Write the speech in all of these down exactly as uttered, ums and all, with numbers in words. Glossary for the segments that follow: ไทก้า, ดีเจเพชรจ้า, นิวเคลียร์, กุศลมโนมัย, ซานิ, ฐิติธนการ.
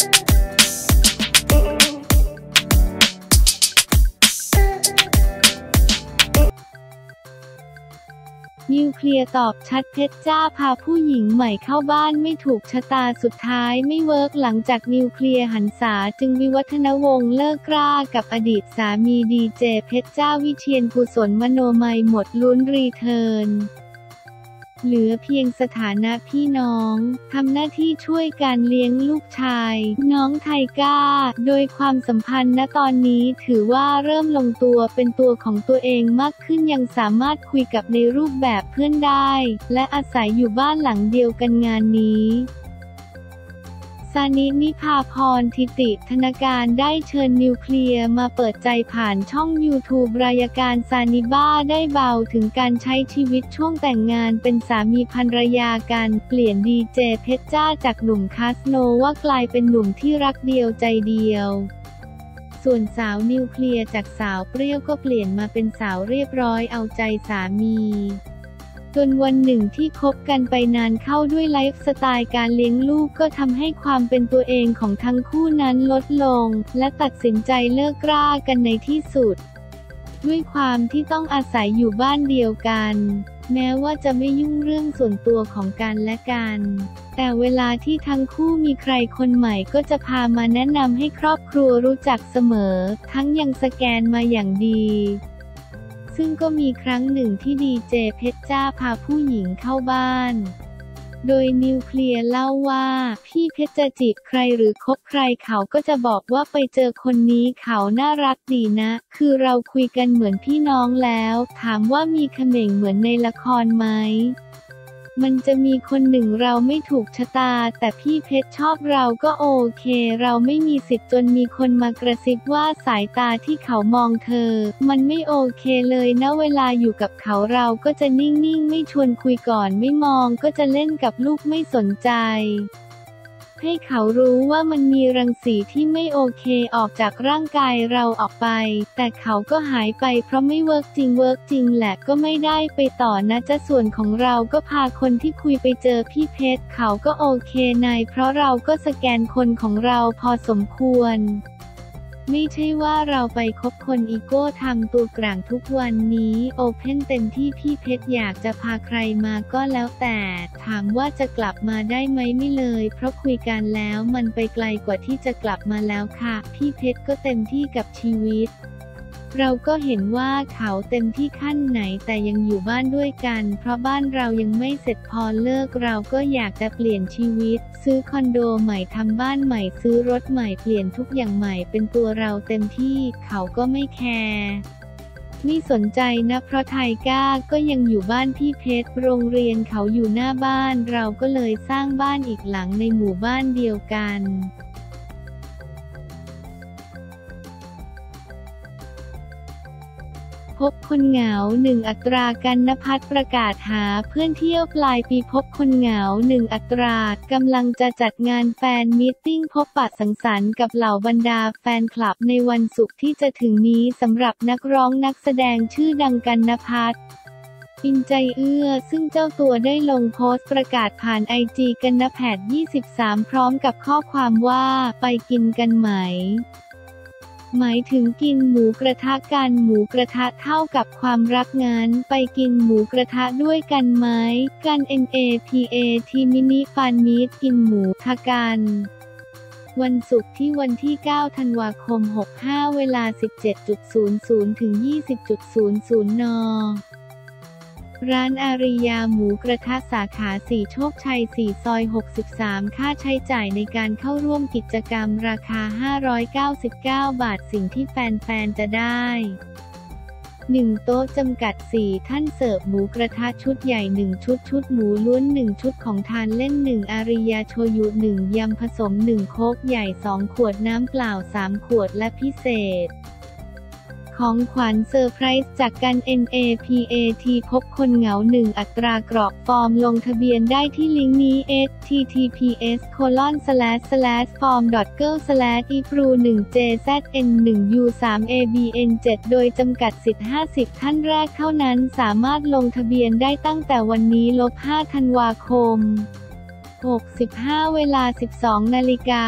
นิวเคลียร์ตอบชัดเพชรจ้าพาผู้หญิงใหม่เข้าบ้านไม่ถูกชะตาสุดท้ายไม่เวิร์กหลังจากนิวเคลียร์หันษาจึงวิวัฒนวงศ์เลิกกล้ากับอดีตสามีดีเจเพชรจ้าวิเชียรกุศลมโนมัยหมดลุ้นรีเทิร์นเหลือเพียงสถานะพี่น้องทำหน้าที่ช่วยการเลี้ยงลูกชายน้องไทก้าโดยความสัมพันธ์ณตอนนี้ถือว่าเริ่มลงตัวเป็นตัวของตัวเองมากขึ้นยังสามารถคุยกับในรูปแบบเพื่อนได้และอาศัยอยู่บ้านหลังเดียวกันงานนี้ซานิ นิภาพร ธิติธนการได้เชิญนิวเคลียร์มาเปิดใจผ่านช่อง ยูทูบ รายการซานิบ้าได้เบาถึงการใช้ชีวิตช่วงแต่งงานเป็นสามีภรรยากันเปลี่ยนดีเจเพชรจ้าจากหนุ่มคาสโนว่ากลายเป็นหนุ่มที่รักเดียวใจเดียวส่วนสาวนิวเคลียร์จากสาวเปรี้ยวก็เปลี่ยนมาเป็นสาวเรียบร้อยเอาใจสามีจนวันหนึ่งที่คบกันไปนานเข้าด้วยไลฟ์สไตล์การเลี้ยงลูกก็ทำให้ความเป็นตัวเองของทั้งคู่นั้นลดลงและตัดสินใจเลิกรากันในที่สุดด้วยความที่ต้องอาศัยอยู่บ้านเดียวกันแม้ว่าจะไม่ยุ่งเรื่องส่วนตัวของกันและกันแต่เวลาที่ทั้งคู่มีใครคนใหม่ก็จะพามาแนะนำให้ครอบครัวรู้จักเสมอทั้งยังสแกนมาอย่างดีซึ่งก็มีครั้งหนึ่งที่ดีเจเพชรจ้าพาผู้หญิงเข้าบ้านโดยนิวเคลียร์เล่าว่าพี่เพชรจะจีบใครหรือคบใครเขาก็จะบอกว่าไปเจอคนนี้เขาน่ารักดีนะคือเราคุยกันเหมือนพี่น้องแล้วถามว่ามีเขม่งเหมือนในละครไหมมันจะมีคนหนึ่งเราไม่ถูกชะตาแต่พี่เพชรชอบเราก็โอเคเราไม่มีสิทธิ์จนมีคนมากระซิบว่าสายตาที่เขามองเธอมันไม่โอเคเลยนะเวลาอยู่กับเขาเราก็จะนิ่งๆไม่ชวนคุยก่อนไม่มองก็จะเล่นกับลูกไม่สนใจให้เขารู้ว่ามันมีรังสีที่ไม่โอเคออกจากร่างกายเราออกไปแต่เขาก็หายไปเพราะไม่เวิร์กจริงเวิร์กจริงแหละก็ไม่ได้ไปต่อนะจ๊ะส่วนของเราก็พาคนที่คุยไปเจอพี่เพชรเขาก็โอเคนายเพราะเราก็สแกนคนของเราพอสมควรไม่ใช่ว่าเราไปคบคนอีโก้ทำตัวกลางทุกวันนี้โอเพ่นเต็มที่พี่เพชรอยากจะพาใครมาก็แล้วแต่ถามว่าจะกลับมาได้ไหมไม่เลยเพราะคุยกันแล้วมันไปไกลกว่าที่จะกลับมาแล้วค่ะพี่เพชรก็เต็มที่กับชีวิตเราก็เห็นว่าเขาเต็มที่ขั้นไหนแต่ยังอยู่บ้านด้วยกันเพราะบ้านเรายังไม่เสร็จพอเลิกเราก็อยากจะเปลี่ยนชีวิตซื้อคอนโดใหม่ทำบ้านใหม่ซื้อรถใหม่เปลี่ยนทุกอย่างใหม่เป็นตัวเราเต็มที่เขาก็ไม่แคร์ไม่สนใจนะเพราะไทก้าก็ยังอยู่บ้านพี่เพชรโรงเรียนเขาอยู่หน้าบ้านเราก็เลยสร้างบ้านอีกหลังในหมู่บ้านเดียวกันพบคนเหงาหนึ่งอัตรากันณภัทรประกาศหาเพื่อนเที่ยวปลายปีพบคนเหงาหนึ่งอัตรากำลังจะจัดงานแฟนมีตติ้งพบปะสังสรรค์กับเหล่าบรรดาแฟนคลับในวันศุกร์ที่จะถึงนี้สำหรับนักร้องนักแสดงชื่อดังกันณภัทรอินใจเอื้อซึ่งเจ้าตัวได้ลงโพสต์ประกาศผ่านไอจีกันณแพทย์ยี่สิบสามพร้อมกับข้อความว่าไปกินกันไหมหมายถึงกินหมูกระทะกันหมูกระทะเท่ากับความรักงานไปกินหมูกระทะด้วยกันไหมกัน เอ็น เอ พี เอ ที มินิฟานมีดกินหมูทะกันวันศุกร์ที่วันที่เก้าธันวาคมหกสิบห้าเวลา สิบเจ็ดนาฬิกา ถึง ยี่สิบนาฬิกา นร้านอาริยาหมูกระทะสาขาสี่โชคชัยสี่ซอยหกสิบสามค่าใช้จ่ายในการเข้าร่วมกิจกรรมราคาห้าร้อยเก้าสิบเก้าบาทสิ่งที่แฟนๆจะได้หนึ่งโต๊ะจำกัดสี่ท่านเสิร์ฟหมูกระทะชุดใหญ่หนึ่งชุดชุดหมูล้วนหนึ่งชุดของทานเล่นหนึ่งอาริยาโชยุหนึ่งยำผสมหนึ่งโค้กใหญ่สองขวดน้ำเปล่าสามขวดและพิเศษของขวัญเซอร์ไพรส์จากกัน เอ็น เอ พี เอ ที พบคนเหงาหนึ่งอัตรากรอกฟอร์มลงทะเบียนได้ที่ลิงก์นี้ เอช ที ที พี เอส โคลอน สแลช สแลช ฟอร์ม ดอท เกิล สแลช อี พี อาร์ ยู หนึ่ง เจ แซด เอ็น หนึ่ง ยู สาม เอ บี เอ็น เจ็ด โดยจำกัดสิทธิ์ห้าสิบท่านแรกเท่านั้นสามารถลงทะเบียนได้ตั้งแต่วันนี้ลบห้าธันวาคมหกสิบห้าเวลา สิบสองนาฬิกา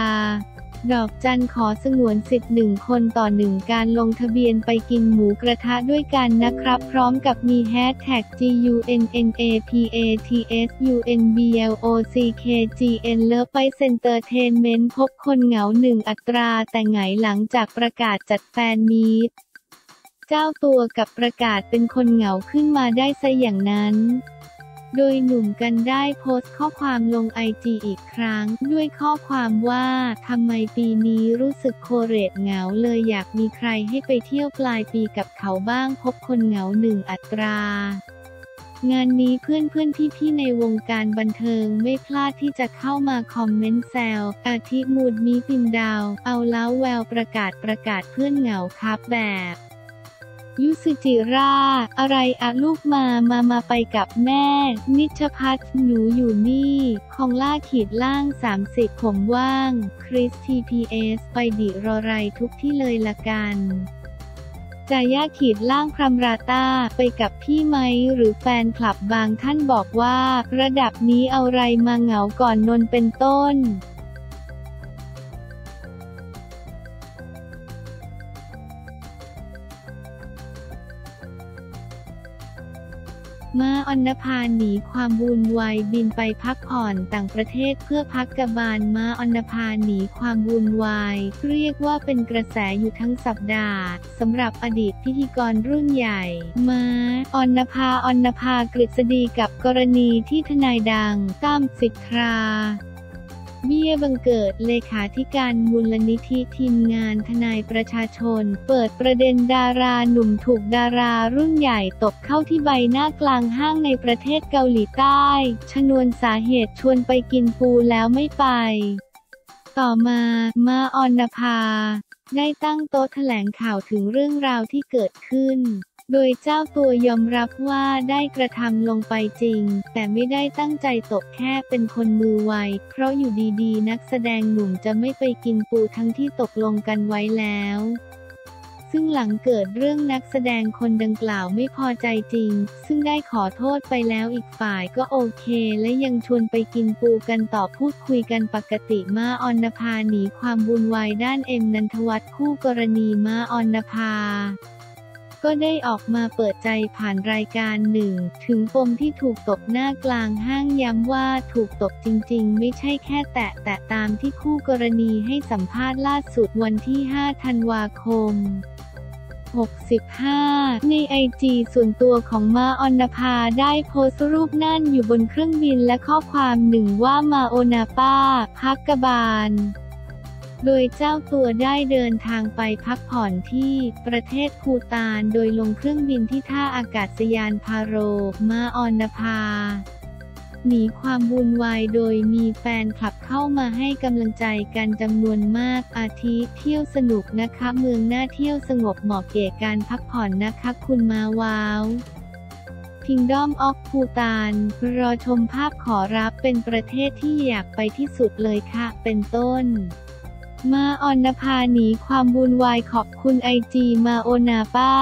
ดอกจันขอสงวนสิทธิ์หนึ่งคนต่อหนึ่งการลงทะเบียนไปกินหมูกระทะด้วยกันนะครับพร้อมกับมีแฮชแท็ก จี ยู เอ็น เอ็น เอ พี เอ ที เอส ยู เอ็น บี แอล โอ ซี เค จี เอ็น เลิฟ ไอ เซ็นเตอร์เทนเมนต์ พบคนเหงาหนึ่งอัตราแต่ไงหลังจากประกาศจัดแฟนมีตเจ้าตัวกับประกาศเป็นคนเหงาขึ้นมาได้ซะอย่างนั้นโดยหนุ่มกันได้โพสต์ข้อความลงไอจีอีกครั้งด้วยข้อความว่าทำไมปีนี้รู้สึกโคเรดเหงาเลยอยากมีใครให้ไปเที่ยวปลายปีกับเขาบ้างพบคนเหงาหนึ่งอัตรางานนี้เพื่อนเพื่อนพี่พี่ในวงการบันเทิงไม่พลาดที่จะเข้ามาคอมเมนต์แซวอาทิมูดมีปิมดาวเอาแล้วแววประกาศประกาศเพื่อนเหงาครับแบบยุสุจิราอะไรอะลูกมามามาไปกับแม่นิชภัทรหนูอยู่นี่คองล่าขีดล่างสามสิบผมว่างคริส ที พี เอส ไปดิรอไรทุกที่เลยละกันจายาขีดล่างพรำราตาไปกับพี่ไหมหรือแฟนคลับบางท่านบอกว่าระดับนี้เอาไรมาเหงาก่อนนนเป็นต้นมาอนนภาหนีความวุ่นวายบินไปพักผ่อนต่างประเทศเพื่อพักกบาลมาอนนภาหนีความวุ่นวายเรียกว่าเป็นกระแสอยู่ทั้งสัปดาห์สำหรับอดีตพิธีกรรุ่นใหญ่มาอนนภาอนนภากฤษฎีกับกรณีที่ทนายดังตั้มสิทธาเบี้ยบังเกิดเลขาธิการมูลนิธิทีมงานทนายประชาชนเปิดประเด็นดาราหนุ่มถูกดารารุ่นใหญ่ตบเข้าที่ใบหน้ากลางห้างในประเทศเกาหลีใต้ชนวนสาเหตุชวนไปกินปูแล้วไม่ไปต่อมามาอนนภาได้ตั้งโต๊ะแถลงข่าวถึงเรื่องราวที่เกิดขึ้นโดยเจ้าตัวยอมรับว่าได้กระทำลงไปจริงแต่ไม่ได้ตั้งใจตบแค่เป็นคนมือไวเพราะอยู่ดีๆนักแสดงหนุ่มจะไม่ไปกินปูทั้งที่ตกลงกันไว้แล้วซึ่งหลังเกิดเรื่องนักแสดงคนดังกล่าวไม่พอใจจริงซึ่งได้ขอโทษไปแล้วอีกฝ่ายก็โอเคและยังชวนไปกินปูกันต่อพูดคุยกันปกติมาอนนภาหนีความวุ่นวายด้านเอ็มนันทวัฒน์คู่กรณีมาอนนภาก็ได้ออกมาเปิดใจผ่านรายการหนึ่งถึงปมที่ถูกตบหน้ากลางห้างย้ำว่าถูกตบจริงๆไม่ใช่แค่แตะแต่ตามที่คู่กรณีให้สัมภาษณ์ล่าสุดวันที่ห้าธันวาคมหกสิบห้าในไอจีส่วนตัวของมาอนนภาได้โพสต์รูปนั่นอยู่บนเครื่องบินและข้อความหนึ่งว่ามาโอนาป้าพักกบาลโดยเจ้าตัวได้เดินทางไปพักผ่อนที่ประเทศภูฏานโดยลงเครื่องบินที่ท่าอากาศยานพาโรมาอนนภาหนีความวุ่นวายโดยมีแฟนคลับเข้ามาให้กำลังใจกันจำนวนมากอาทิเที่ยวสนุกนะคะเมืองน่าเที่ยวสงบเหมาะแก่การพักผ่อนนะคะคุณมาว้าวKingdom of Bhutan รอชมภาพขอรับเป็นประเทศที่อยากไปที่สุดเลยค่ะเป็นต้นมาอนนภาหนีความวุ่นวายขอบคุณไอจีมาโอนาป้า